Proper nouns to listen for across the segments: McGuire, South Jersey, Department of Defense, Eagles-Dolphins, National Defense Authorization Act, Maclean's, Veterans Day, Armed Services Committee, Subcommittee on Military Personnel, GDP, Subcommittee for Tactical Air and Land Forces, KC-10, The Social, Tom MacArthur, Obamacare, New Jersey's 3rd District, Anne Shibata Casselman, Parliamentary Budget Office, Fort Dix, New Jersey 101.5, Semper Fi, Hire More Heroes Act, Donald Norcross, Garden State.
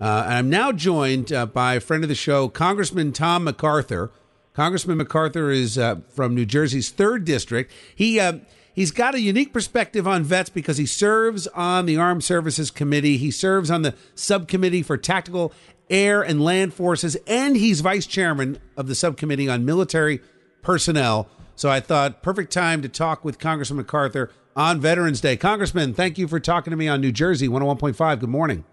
And I'm now joined by a friend of the show, Congressman Tom MacArthur. Congressman MacArthur is from New Jersey's 3rd District. He's got a unique perspective on vets because he serves on the Armed Services Committee. He serves on the Subcommittee for Tactical Air and Land Forces, and he's vice chairman of the Subcommittee on Military Personnel. So I thought perfect time to talk with Congressman MacArthur on Veterans Day. Congressman, thank you for talking to me on New Jersey 101.5. Good morning.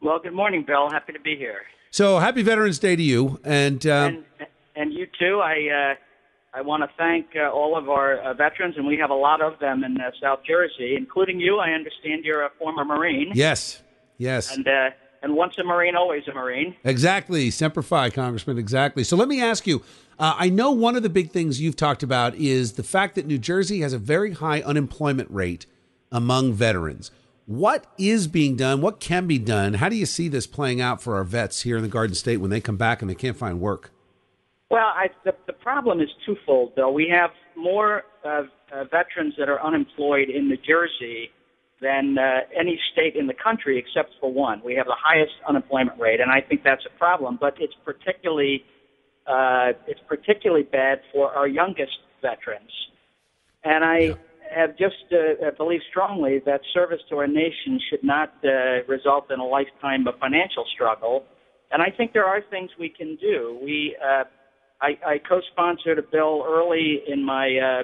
Well, good morning, Bill. Happy to be here. So happy Veterans Day to you. And you too. I want to thank all of our veterans, and we have a lot of them in South Jersey, including you. I understand you're a former Marine. Yes. And once a Marine, always a Marine. Exactly. Semper Fi, Congressman. Exactly. So let me ask you, I know one of the big things you've talked about is the fact that New Jersey has a very high unemployment rate among veterans. What is being done? What can be done? How do you see this playing out for our vets here in the Garden State when they come back and they can't find work? Well, the problem is twofold, Bill. We have more veterans that are unemployed in New Jersey than any state in the country except for one. We have the highest unemployment rate, and I think that's a problem. But it's particularly bad for our youngest veterans. And I have just believe strongly that service to our nation should not result in a lifetime of financial struggle. And I think there are things we can do. I co-sponsored a bill early in my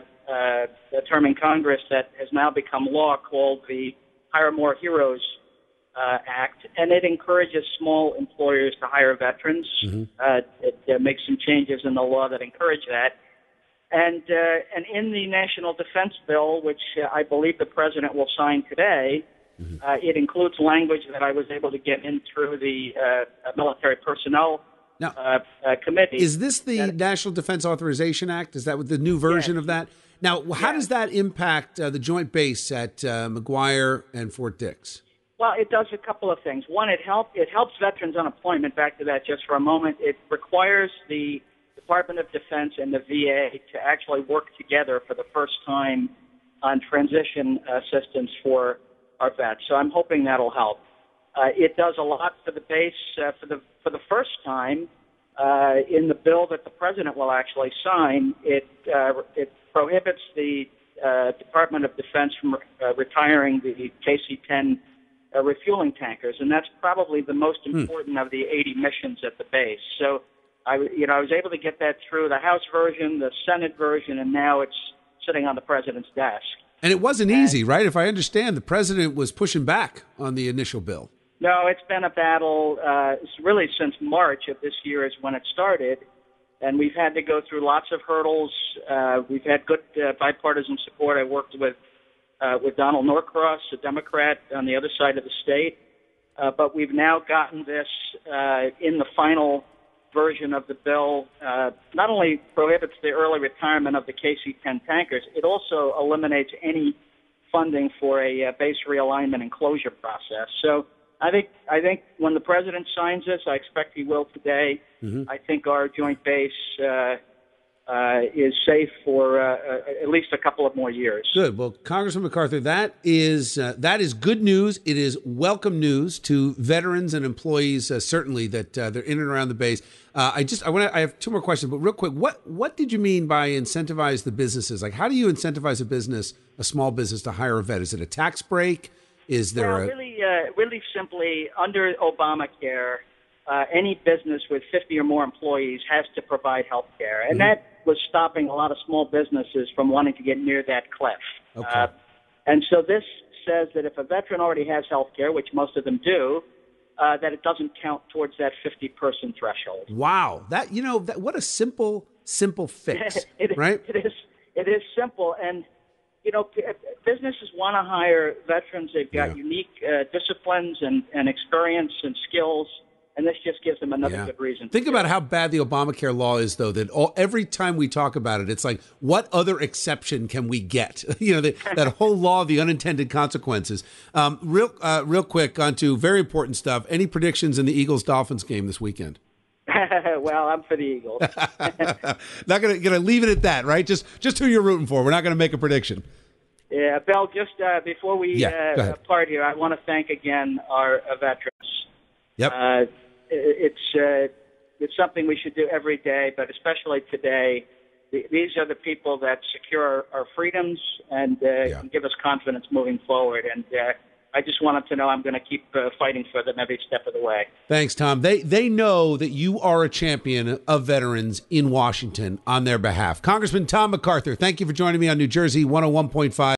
term in Congress that has now become law called the Hire More Heroes Act, and it encourages small employers to hire veterans. Mm-hmm. It makes some changes in the law that encourage that. And in the National Defense bill, which I believe the President will sign today, mm-hmm. It includes language that I was able to get in through the Military Personnel Now, committee. Is this the National Defense Authorization Act? Is that the new version of that? Now, how does that impact the joint base at McGuire and Fort Dix? Well, it does a couple of things. One, it helps veterans unemployment. Back to that just for a moment. It requires the Department of Defense and the VA to actually work together for the first time on transition assistance for our vets. So I'm hoping that'll help. It does a lot for the base for the first time in the bill that the President will actually sign. It prohibits the Department of Defense from retiring the KC-10 refueling tankers, and that's probably the most important of the 80 missions at the base. So I was able to get that through the House version, the Senate version, and now it's sitting on the President's desk. And it wasn't easy, right? If I understand, the President was pushing back on the initial bill. No, it's been a battle really since March of this year is when it started, and we've had to go through lots of hurdles. We've had good bipartisan support. I worked with Donald Norcross, a Democrat, on the other side of the state, but we've now gotten this in the final version of the bill. Not only prohibits the early retirement of the KC-10 tankers, it also eliminates any funding for a base realignment and closure process. So I think when the President signs this, I expect he will today, mm-hmm. I think our joint base is safe for at least a couple of more years. Good. Well, Congressman MacArthur, that is good news. It is welcome news to veterans and employees, certainly, that they're in and around the base. I have two more questions, but real quick, what did you mean by incentivize the businesses? Like, how do you incentivize a small business, to hire a vet? Is it a tax break? Is there really simply, under Obamacare, any business with 50 or more employees has to provide health care. And mm-hmm. that was stopping a lot of small businesses from wanting to get near that cliff. Okay. And so this says that if a veteran already has health care, which most of them do, that it doesn't count towards that 50-person threshold. Wow. What a simple fix, right? It is simple. And businesses want to hire veterans. They've got unique disciplines and experience and skills, and this just gives them another good reason. Think about how bad the Obamacare law is, though, that every time we talk about it, it's like, what other exception can we get? That whole law of the unintended consequences. Real quick, onto very important stuff. Any predictions in the Eagles-Dolphins game this weekend? Well, I'm for the Eagles. Not gonna leave it at that, right? Just who you're rooting for. We're not gonna make a prediction. Yeah, Bill. Just before we part here, I want to thank again our veterans. Yep. It's something we should do every day, but especially today. These are the people that secure our freedoms and can give us confidence moving forward. And I just wanted to know I'm going to keep fighting for them every step of the way. Thanks, Tom. They know that you are a champion of veterans in Washington on their behalf. Congressman Tom MacArthur, thank you for joining me on New Jersey 101.5.